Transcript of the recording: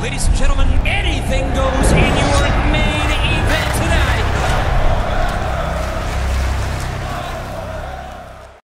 Ladies and gentlemen, anything goes.